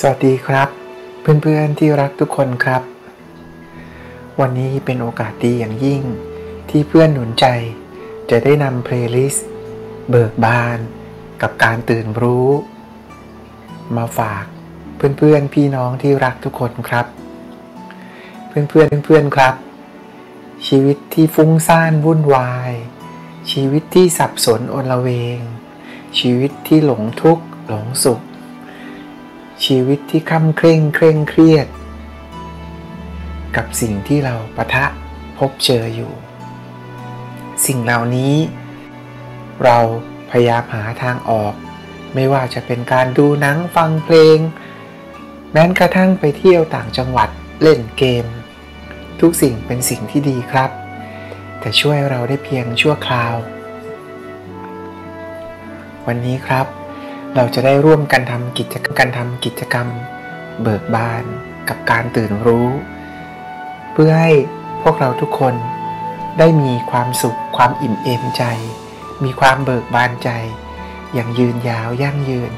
สวัสดีครับเพื่อนๆที่รักทุกคนครับวันนี้เป็นโอกาสดีอย่างยิ่งที่เพื่อนหนุนใจจะได้นำเพลย์ลิสต์เบิกบานกับการตื่นรู้มาฝากเพื่อนๆพี่น้องที่รักทุกคนครับเพื่อนๆครับชีวิตที่ฟุ้งซ่านวุ่นวายชีวิตที่สับสนโอลเวงชีวิตที่หลงทุกข์หลงสุขชีวิตที่คล่ำเคร่งเครียดกับสิ่งที่เราปะทะพบเจออยู่สิ่งเหล่านี้เราพยายามหาทางออกไม่ว่าจะเป็นการดูหนังฟังเพลงแม้กระทั่งไปเที่ยวต่างจังหวัดเล่นเกมทุกสิ่งเป็นสิ่งที่ดีครับแต่ช่วยเราได้เพียงชั่วคราววันนี้ครับเราจะได้ร่วมกันทำกิจกรรมเบิกบานกับการตื่นรู้เพื่อให้พวกเราทุกคนได้มีความสุขความอิ่มเอมใจมีความเบิกบานใจอย่างยืนยาวยั่งยืน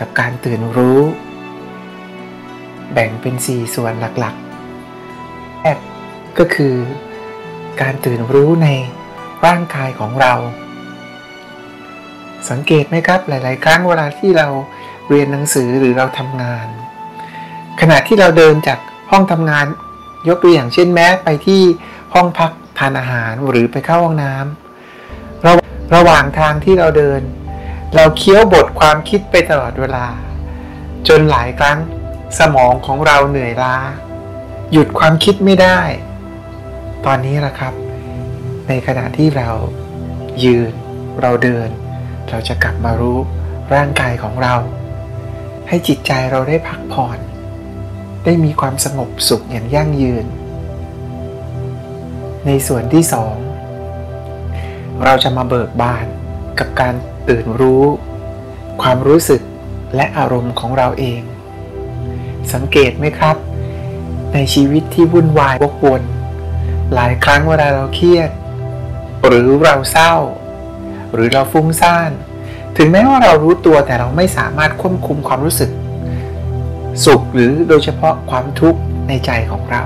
กับการตื่นรู้แบ่งเป็น4ส่วนหลักๆแรกก็คือการตื่นรู้ในร่างกายของเราสังเกตไหมครับหลายๆครั้งเวลาที่เราเรียนหนังสือหรือเราทำงานขณะที่เราเดินจากห้องทำงานยกตัวอย่างเช่นแม้ไปที่ห้องพักทานอาหารหรือไปเข้าห้องน้ำระหว่างทางที่เราเดินเราเคี้ยวบทความคิดไปตลอดเวลาจนหลายครั้งสมองของเราเหนื่อยล้าหยุดความคิดไม่ได้ตอนนี้ล่ะครับในขณะที่เรายืนเราเดินเราจะกลับมารู้ร่างกายของเราให้จิตใจเราได้พักผ่อนได้มีความสงบสุขอย่างยั่งยืนในส่วนที่2เราจะมาเบิกบานกับการตื่นรู้ความรู้สึกและอารมณ์ของเราเองสังเกตไหมครับในชีวิตที่วุ่นวายวกวนหลายครั้งเวลาเราเครียดหรือเราเศร้าหรือเราฟุ้งซ่านถึงแม้ว่าเรารู้ตัวแต่เราไม่สามารถควบคุมความรู้สึกสุขหรือโดยเฉพาะความทุกข์ในใจของเรา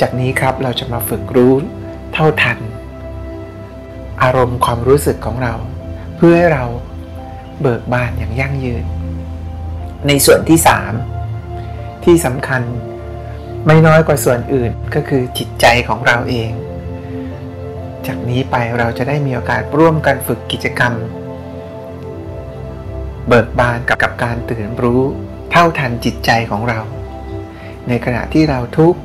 จากนี้ครับเราจะมาฝึกรู้เท่าทันอารมณ์ความรู้สึกของเราเพื่อให้เราเบิกบานอย่างยั่งยืนในส่วนที่3ที่สำคัญไม่น้อยกว่าส่วนอื่นก็คือจิตใจของเราเองจากนี้ไปเราจะได้มีโอกาสร่วมกันฝึกกิจกรรมเบิกบานกับการตื่นรู้เท่าทันจิตใจของเราในขณะที่เราทุกข์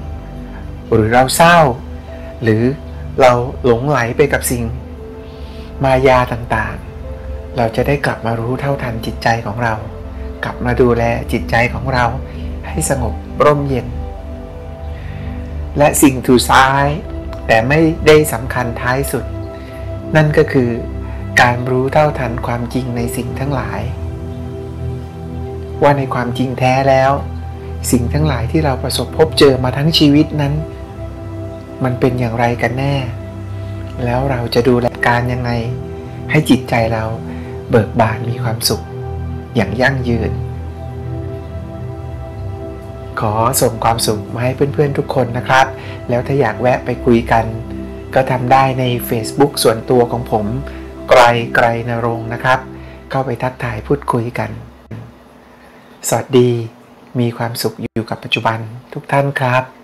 หรือเราเศร้าหรือเราหลงไหลไปกับสิ่งมายาต่างๆเราจะได้กลับมารู้เท่าทันจิตใจของเรากลับมาดูแลจิตใจของเราให้สงบร่มเย็นและสิ่งสุดท้ายแต่ไม่ได้สำคัญท้ายสุดนั่นก็คือการรู้เท่าทันความจริงในสิ่งทั้งหลายว่าในความจริงแท้แล้วสิ่งทั้งหลายที่เราประสบพบเจอมาทั้งชีวิตนั้นมันเป็นอย่างไรกันแน่แล้วเราจะดูแลการยังไงให้จิตใจเราเบิกบานมีความสุขอย่างยั่งยืนขอส่งความสุขมาให้เพื่อนๆทุกคนนะครับแล้วถ้าอยากแวะไปคุยกันก็ทำได้ใน Facebook ส่วนตัวของผมไกลณรงค์นะครับเข้าไปทักทายพูดคุยกันสวัสดีมีความสุขอยู่กับปัจจุบันทุกท่านครับ